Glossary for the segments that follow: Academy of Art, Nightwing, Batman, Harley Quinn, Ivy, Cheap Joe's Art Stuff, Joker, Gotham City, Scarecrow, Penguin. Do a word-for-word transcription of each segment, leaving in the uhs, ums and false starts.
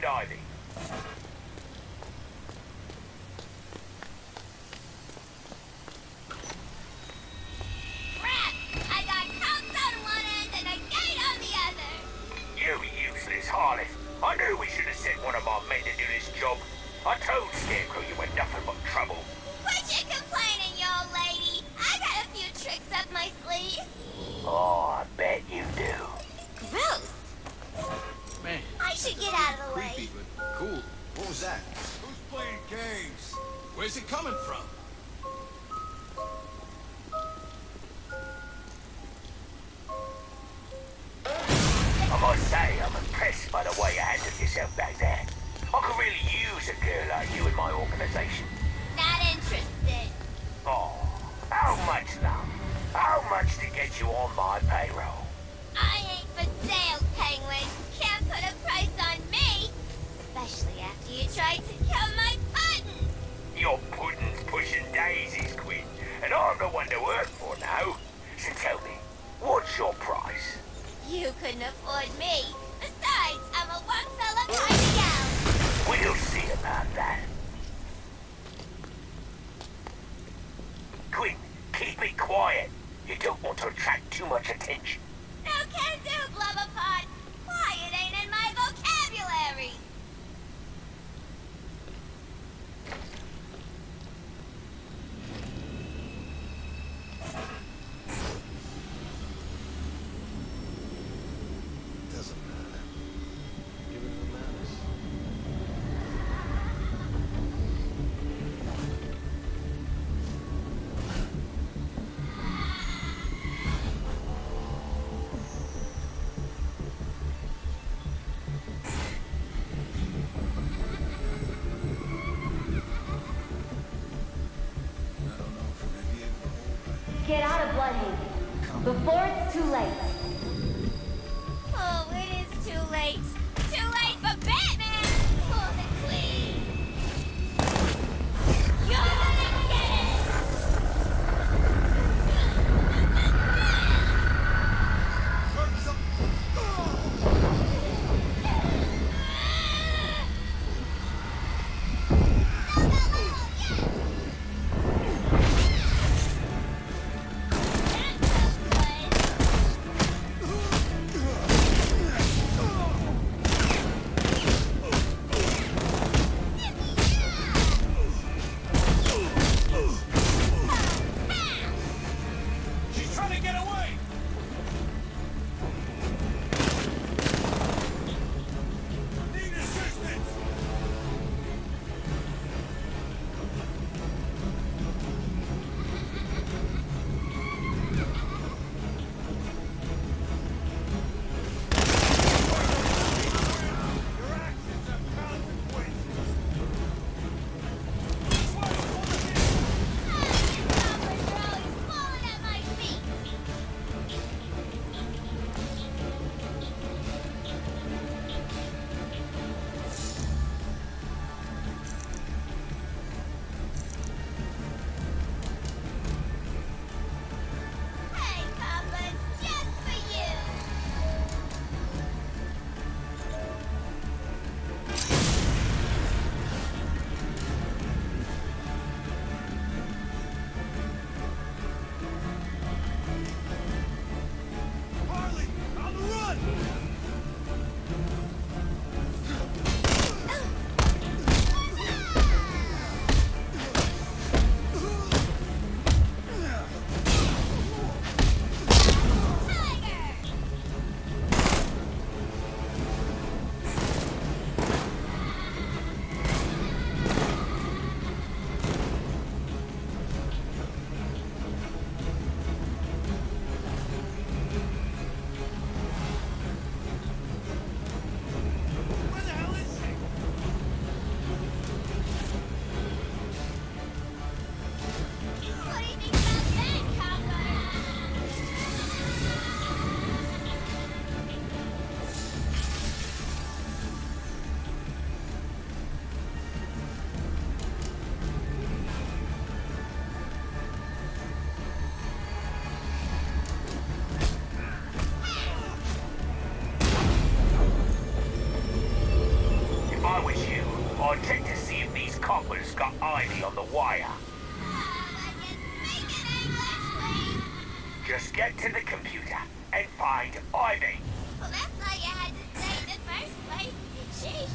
find Ivy. Crap! I got coats on one end and a gate on the other! You useless harlot! I knew we should have sent one of our men to do this job. I told Scarecrow you were nothing but trouble. Quit your complaining, you old lady. I got a few tricks up my sleeve. Oh, I bet you do. Gross! Man, I should get out of the creepy, way. But cool. What was that? Who's playing games? Where's it coming from? I must say, I'm impressed by the way you handled yourself back there. I could really use a girl like you in my organization. Not interested. Oh, how much love? How much to get you on my payroll? I ain't for sale, Penguin. Can't put a price on me. Especially after you tried to kill my puddin. Your puddin's pushing daisies, Quinn. And I'm the one to work for now. So tell me, what's your price? You couldn't afford me. Besides, I'm a one-fella party gal. We'll see about that. Quinn, keep me quiet. You don't want to attract too much attention. No can do, Gloverpod. Quiet ain't in my vocabulary. Get out of Bloodhaven before it's too late. Oh, it is too late. Too late for Batman! For the Queen! You're gonna get it! I'll check to see if these coppers got Ivy on the wire. Oh, just get to the computer and find Ivy. Well, that's all you had to say in the first place. Sheesh.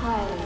Oh,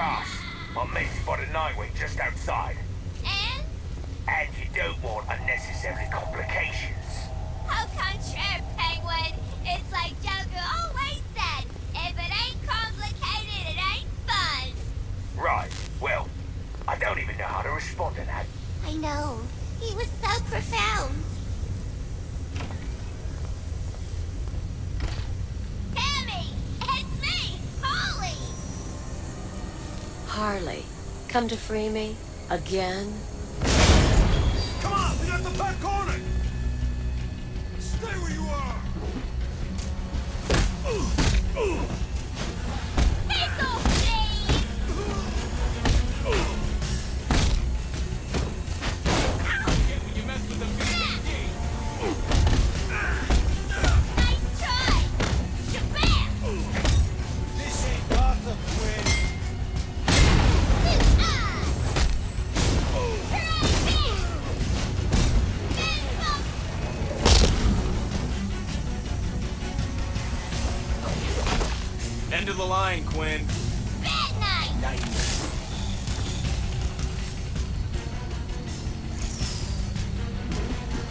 grass. My men spotted Nightwing just outside. And? And you don't want unnecessary complications. Au contraire, Penguin. It's like Joker always said, if it ain't complicated, it ain't fun. Right. Well, I don't even know how to respond to that. I know. He was so profound. Harley, come to free me again? Come on, we got the back corner! Stay where you are! Ooh, ooh. Hazel, please! Ooh. Ow. I don't get when you mess with the B and D. Nice try! Shabam! This ain't Gotham, Quinn. End of the line, Quinn. Bad night. Night.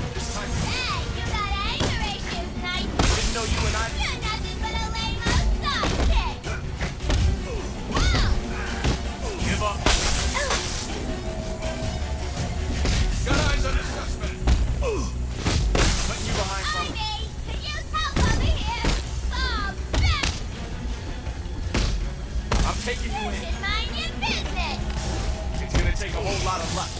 This time. Hey, you got anger issues, Night. Didn't know you and I. You're nothing but a lame old sidekick. Whoa. Give up. Ooh. Got eyes on the suspect. Ooh. Putting you behind something. Ivy, could you help over here? Bob, back. I'm taking you, you in. Mind your business. It's gonna take a whole lot of luck.